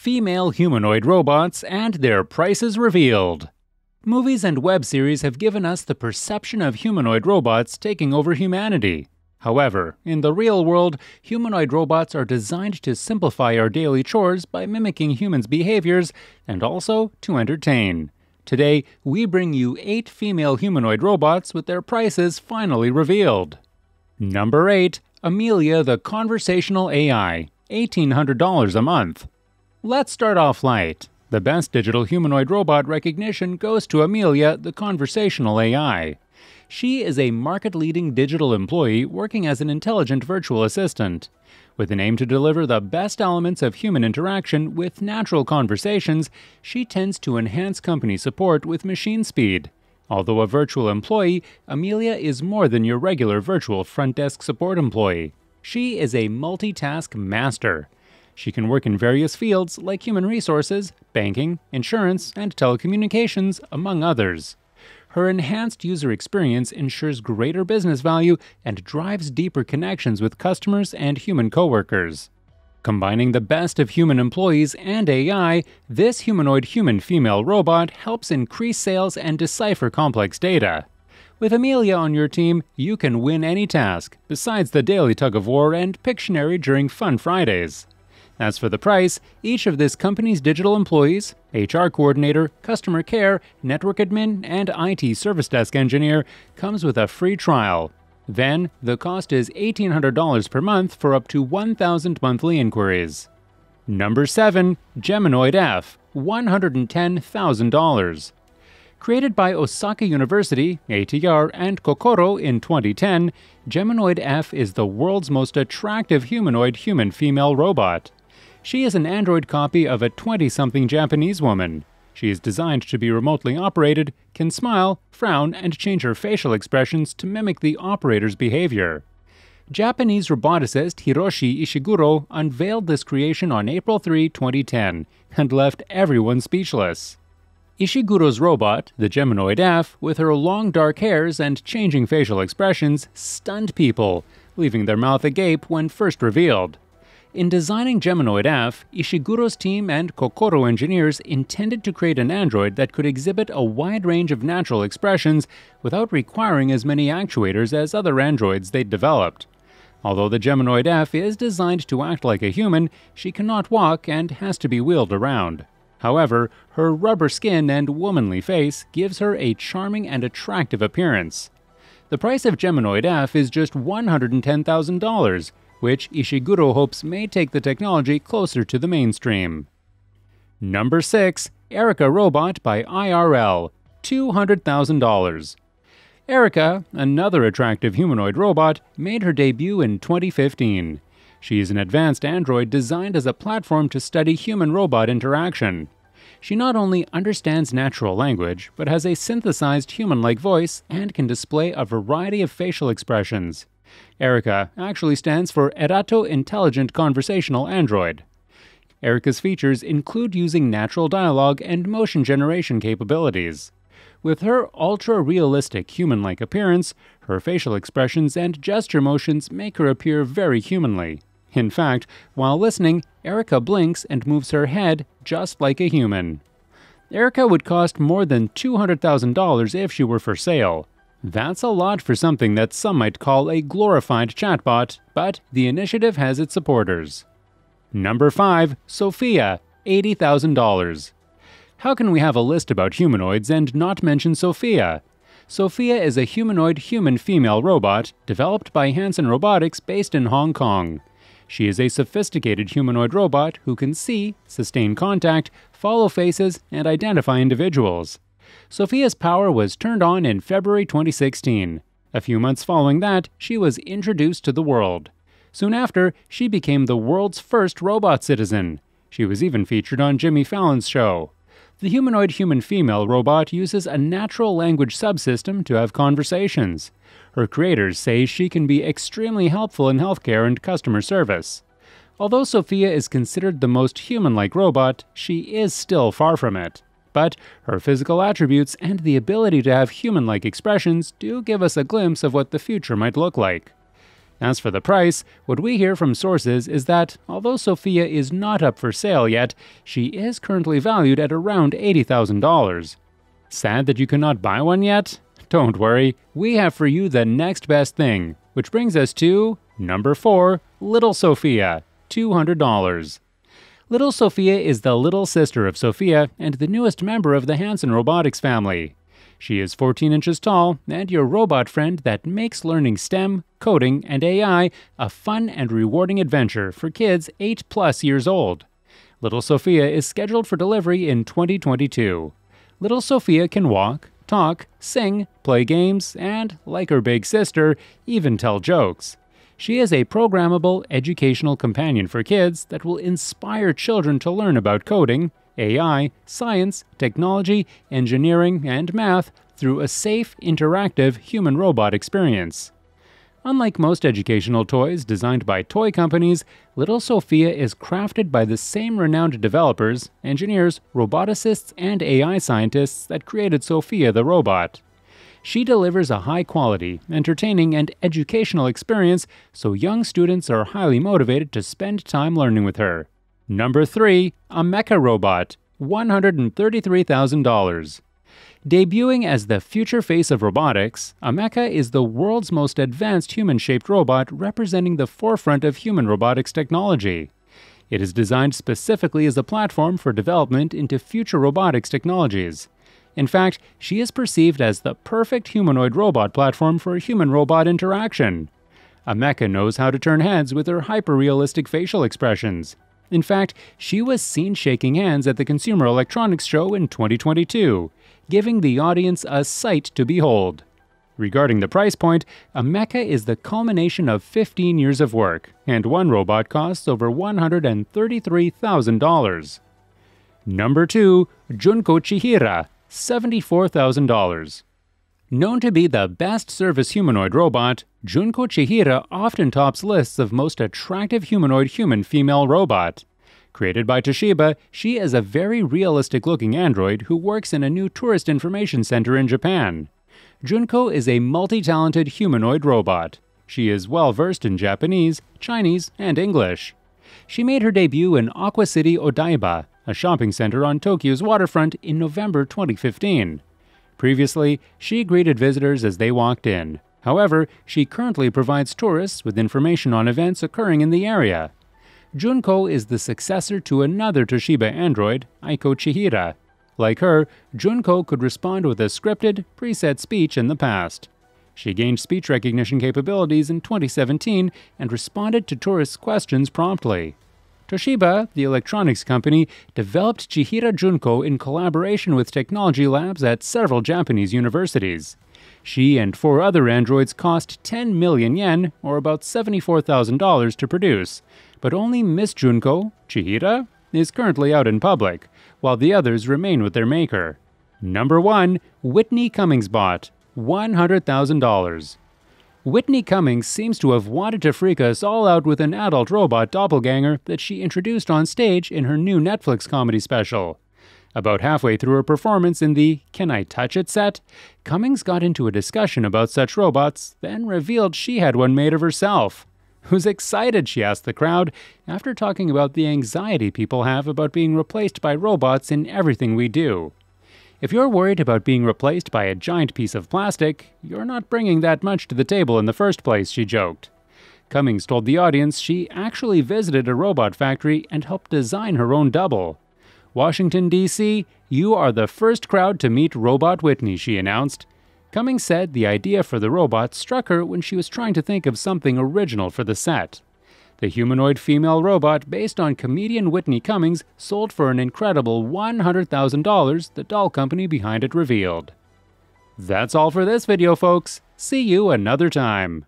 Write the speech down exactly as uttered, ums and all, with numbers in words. female humanoid robots and their prices revealed. Movies and web series have given us the perception of humanoid robots taking over humanity. However, in the real world, humanoid robots are designed to simplify our daily chores by mimicking humans' behaviors and also to entertain. Today, we bring you eight female humanoid robots with their prices finally revealed. Number eight. Amelia the Conversational A I, eighteen hundred dollars a month. Let's start off light. The best digital humanoid robot recognition goes to Amelia the Conversational A I. She is a market-leading digital employee working as an intelligent virtual assistant. With an aim to deliver the best elements of human interaction with natural conversations, she tends to enhance company support with machine speed. Although a virtual employee, Amelia is more than your regular virtual front desk support employee. She is a multitask master. She can work in various fields like human resources, banking, insurance, and telecommunications, among others. Her enhanced user experience ensures greater business value and drives deeper connections with customers and human coworkers. Combining the best of human employees and A I, this humanoid human female robot helps increase sales and decipher complex data. With Amelia on your team, you can win any task, besides the daily tug-of-war and Pictionary during Fun Fridays. As for the price, each of this company's digital employees, H R coordinator, customer care, network admin, and I T service desk engineer comes with a free trial. Then, the cost is eighteen hundred dollars per month for up to one thousand monthly inquiries. Number seven. Geminoid F, one hundred ten thousand dollars. Created by Osaka University, A T R, and Kokoro in twenty ten, Geminoid F is the world's most attractive humanoid human female robot. She is an android copy of a twenty-something Japanese woman. She is designed to be remotely operated, can smile, frown, and change her facial expressions to mimic the operator's behavior. Japanese roboticist Hiroshi Ishiguro unveiled this creation on April third, twenty ten, and left everyone speechless. Ishiguro's robot, the Geminoid F, with her long dark hairs and changing facial expressions, stunned people, leaving their mouth agape when first revealed. In designing Geminoid F, Ishiguro's team and Kokoro engineers intended to create an android that could exhibit a wide range of natural expressions without requiring as many actuators as other androids they'd developed. Although the Geminoid F is designed to act like a human, she cannot walk and has to be wheeled around. However, her rubber skin and womanly face gives her a charming and attractive appearance. The price of Geminoid F is just one hundred ten thousand dollars, which Ishiguro hopes may take the technology closer to the mainstream. Number six. Erica Robot by I R L, two hundred thousand dollars. Erica, another attractive humanoid robot, made her debut in twenty fifteen. She is an advanced android designed as a platform to study human-robot interaction. She not only understands natural language, but has a synthesized human-like voice and can display a variety of facial expressions. Erica actually stands for Erato Intelligent Conversational Android. Erica's features include using natural dialogue and motion generation capabilities. With her ultra-realistic human-like appearance, her facial expressions and gesture motions make her appear very humanly. In fact, while listening, Erica blinks and moves her head just like a human. Erica would cost more than two hundred thousand dollars if she were for sale. That's a lot for something that some might call a glorified chatbot, but the initiative has its supporters. Number five. Sophia, eighty thousand dollars. How can we have a list about humanoids and not mention Sophia? Sophia is a humanoid human female robot developed by Hanson Robotics based in Hong Kong. She is a sophisticated humanoid robot who can see, sustain contact, follow faces, and identify individuals. Sophia's power was turned on in February twenty sixteen. A few months following that, she was introduced to the world. Soon after, she became the world's first robot citizen. She was even featured on Jimmy Fallon's show. The humanoid human female robot uses a natural language subsystem to have conversations. Her creators say she can be extremely helpful in healthcare and customer service. Although Sophia is considered the most human-like robot, she is still far from it. But her physical attributes and the ability to have human-like expressions do give us a glimpse of what the future might look like. As for the price, what we hear from sources is that, although Sophia is not up for sale yet, she is currently valued at around eighty thousand dollars. Sad that you cannot buy one yet? Don't worry, we have for you the next best thing, which brings us to number four, Little Sophia, two hundred dollars. Little Sophia is the little sister of Sophia and the newest member of the Hanson Robotics family. She is fourteen inches tall and your robot friend that makes learning STEM, coding, and A I a fun and rewarding adventure for kids eight plus years old. Little Sophia is scheduled for delivery in twenty twenty-two. Little Sophia can walk, talk, sing, play games, and, like her big sister, even tell jokes. She is a programmable educational companion for kids that will inspire children to learn about coding, A I, science, technology, engineering, and math through a safe, interactive human-robot experience. Unlike most educational toys designed by toy companies, Little Sophia is crafted by the same renowned developers, engineers, roboticists, and A I scientists that created Sophia the robot. She delivers a high-quality, entertaining, and educational experience, so young students are highly motivated to spend time learning with her. Number three, Ameca Robot, one hundred thirty-three thousand dollars. Debuting as the future face of robotics, Ameca is the world's most advanced human-shaped robot representing the forefront of human robotics technology. It is designed specifically as a platform for development into future robotics technologies. In fact, she is perceived as the perfect humanoid robot platform for human-robot interaction. Ameca knows how to turn heads with her hyper-realistic facial expressions. In fact, she was seen shaking hands at the Consumer Electronics Show in twenty twenty-two, giving the audience a sight to behold. Regarding the price point, Ameca is the culmination of fifteen years of work, and one robot costs over one hundred thirty-three thousand dollars. Number two, Junko Chihira, seventy-four thousand dollars. Known to be the best service humanoid robot, Junko Chihira often tops lists of most attractive humanoid human female robot. Created by Toshiba, she is a very realistic-looking android who works in a new tourist information center in Japan. Junko is a multi-talented humanoid robot. She is well-versed in Japanese, Chinese, and English. She made her debut in Aqua City Odaiba, a shopping center on Tokyo's waterfront, in November twenty fifteen. Previously, she greeted visitors as they walked in. However, she currently provides tourists with information on events occurring in the area. Junko is the successor to another Toshiba android, Aiko Chihira. Like her, Junko could respond with a scripted, preset speech in the past. She gained speech recognition capabilities in twenty seventeen and responded to tourists' questions promptly. Toshiba, the electronics company, developed Chihira Junko in collaboration with technology labs at several Japanese universities. She and four other androids cost ten million yen, or about seventy-four thousand dollars, to produce, but only Miss Junko, Chihira, is currently out in public, while the others remain with their maker. Number one, Whitney Cummings Bot, one hundred thousand dollars. Whitney Cummings seems to have wanted to freak us all out with an adult robot doppelganger that she introduced on stage in her new Netflix comedy special. About halfway through her performance in the "Can I Touch It" set, Cummings got into a discussion about such robots, then revealed she had one made of herself. "Who's excited?" she asked the crowd, after talking about the anxiety people have about being replaced by robots in everything we do. If you're worried about being replaced by a giant piece of plastic, you're not bringing that much to the table in the first place, she joked. Cummings told the audience she actually visited a robot factory and helped design her own double. "Washington, D C, you are the first crowd to meet Robot Whitney," she announced. Cummings said the idea for the robot struck her when she was trying to think of something original for the set. The humanoid female robot based on comedian Whitney Cummings sold for an incredible one hundred thousand dollars, the doll company behind it revealed. That's all for this video, folks. See you another time.